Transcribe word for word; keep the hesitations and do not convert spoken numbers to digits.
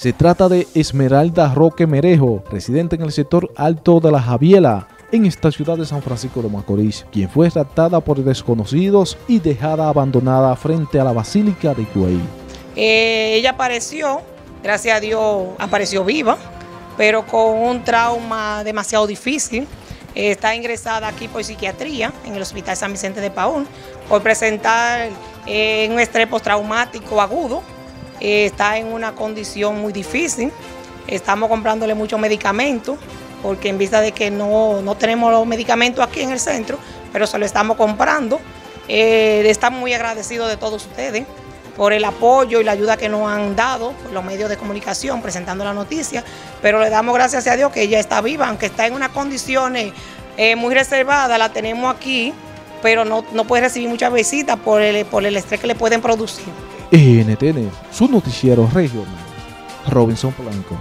Se trata de Esmeralda Roque Merejo, residente en el sector Alto de La Javiela, en esta ciudad de San Francisco de Macorís, quien fue raptada por desconocidos y dejada abandonada frente a la Basílica de Cuey. Eh, ella apareció, gracias a Dios, apareció viva, pero con un trauma demasiado difícil. Eh, está ingresada aquí por psiquiatría en el Hospital San Vicente de Paúl por presentar eh, un estrés postraumático agudo. Eh, está en una condición muy difícil. Estamos comprándole muchos medicamentos, porque en vista de que no, no tenemos los medicamentos aquí en el centro, pero se lo estamos comprando. Eh, estamos muy agradecidos de todos ustedes por el apoyo y la ayuda que nos han dado por los medios de comunicación presentando la noticia, pero le damos gracias a Dios que ella está viva, aunque está en unas condiciones eh, muy reservadas, la tenemos aquí, pero no, no puede recibir muchas visitas por el, por el estrés que le pueden producir. N T N, su noticiero regional, Robinson Blanco.